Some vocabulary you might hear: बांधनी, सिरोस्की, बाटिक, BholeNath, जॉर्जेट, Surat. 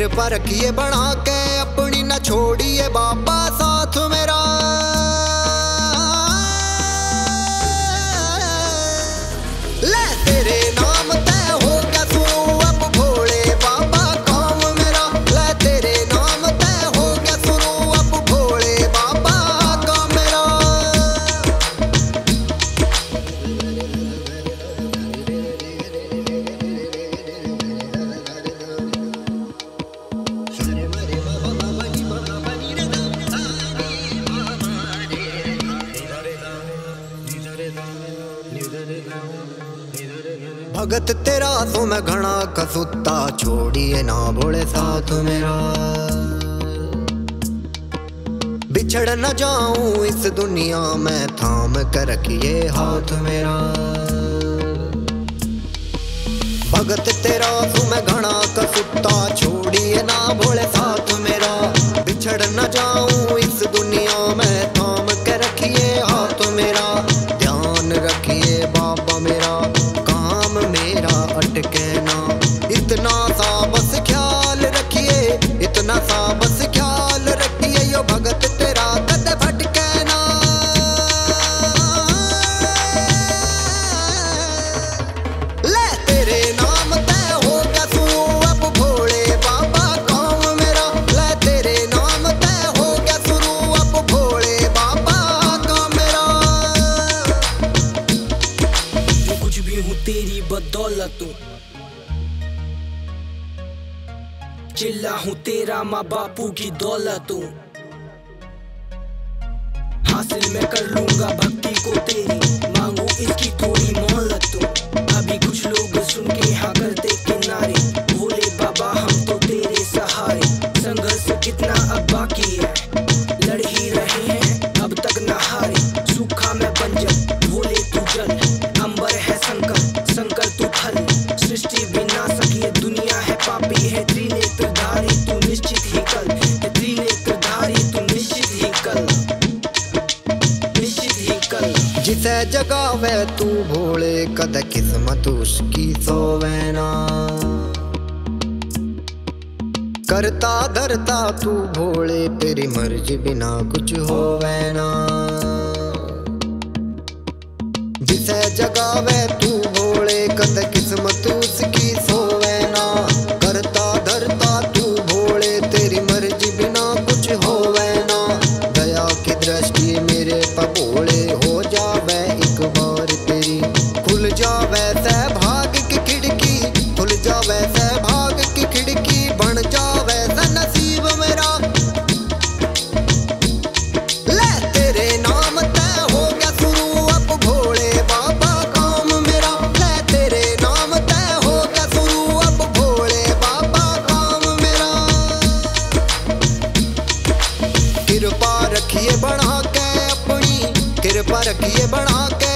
सिर पर रखिए बना के अपनी, न छोड़िए बाबा साथ मेरा। ले तेरे नाम तय हो गया तू अब भोले बाबा काम मेरा। ले तेरे नाम तय हो गया सुनो अब भोले बाबा काम मेरा। भगत तेरा सो मैं घना कसुता, छोड़िए ना भोले साथ मेरा। बिछड़ न जाऊं इस दुनिया में, थाम कर रखिए हाथ मेरा। भगत तेरा सो मैं घना कसुता, छोड़िए ना भोले साथ मेरा। बिछड़ न जाऊं इस दुनिया में, थाम कर रखिए हाथ मेरा। ध्यान रखिए बाबा मेरा, कहना इतना सा बस ख्याल रखिए, इतना सा बस ख्याल रखिए। यो भगत तेरा कद भटके ना। ले तेरे नाम तय हो गया तू अब भोले बाबा काम मेरा। ले तेरे नाम तय हो गया सुरू अब भोले बाबा काम मेरा। जो कुछ भी हूँ तेरी बदौलत हूँ, चिल्ला हूँ तेरा माँ बापू की दौलत हूँ। हासिल मैं कर लूंगा भक्ति को तेरी, मांगू इसकी थोड़ी मोहलत हूँ। अभी कुछ लोग सुन के हाँ करते किनारे, भोले बाबा हम तो तेरे सहारे। संघर्ष कितना अब बाकी है, लड़ ही रहे हैं अब तक ना हारे। सूखा मैं बंजर भोले तू जल, अंबर है संकट संकट तू फल। सृष्टि बिना सकी दुनिया है पापी है, त्रिनेत्रधारी तू निश्चित ही कल। त्रिनेत्रधारी तू निश्चित ही कल, निश्चित ही कल। जिसे जगावे तू भोले कद किस्मत उसकी सोवे ना। करता धरता तू भोले तेरी मर्जी बिना कुछ होवे ना। जिसे जगावे तू भोले कद किस्मत उसकी सोवे ना। करता धरता तू भोले तेरी मर्जी बिना कुछ होवे ना। दया की दृष्टि मेरे पर भोले हो जावे एक बार तेरी। खुल जावे सहभाग की खिड़की, खुल जावे सहभाग की खिड़की। बन जावे नसीब मेरा। ले तेरे नाम तय हो गया शुरू अब भोले बाबा काम मेरा। ले तेरे नाम तय हो गया शुरू अब भोले बाबा काम मेरा। कृपा रखिए बढ़ा के अपनी, कृपा रखिए बढ़ा के